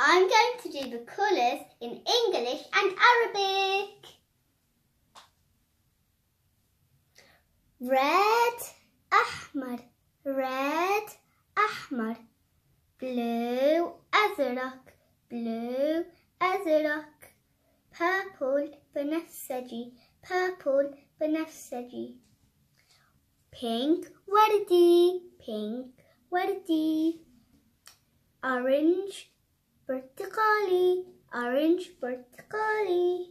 I'm going to do the colours in English and Arabic. Red, ahmar, red, ahmar. Blue, azrak, blue, azrak. Purple, banafsaji, purple, banafsaji. Pink, wardi, pink, wardi. Orange, برتقالي, orange, برتقالي.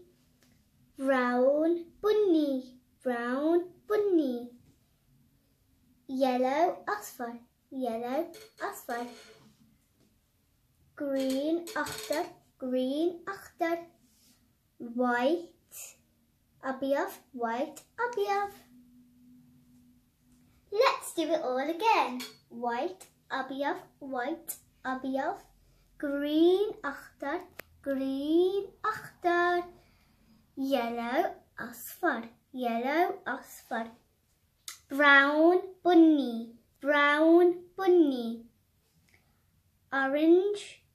Brown, بني, brown, بني. Yellow, أصفر, yellow, أصفر. Green, أخضر, green, أخضر. White, أبيض, white, أبيض. Let's do it all again. White, أبيض, white, أبيض. Green, أخضر, green, أخضر. Yellow, أصفر, yellow, أصفر. Brown, بني, brown, بني. Orange,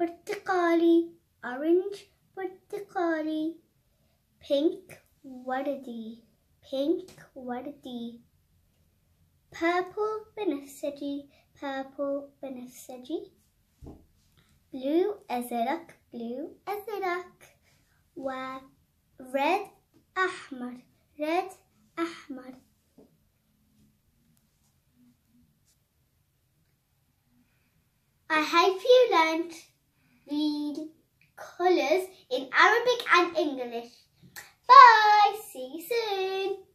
برتقالي, orange, برتقالي. Pink, وردي, pink, وردي. Purple, بنفسجي, purple, بنفسجي. Blue, أزرق, blue, أزرق. و red, أحمر, red, أحمر. I hope you learned the colours in Arabic and English. Bye! See you soon!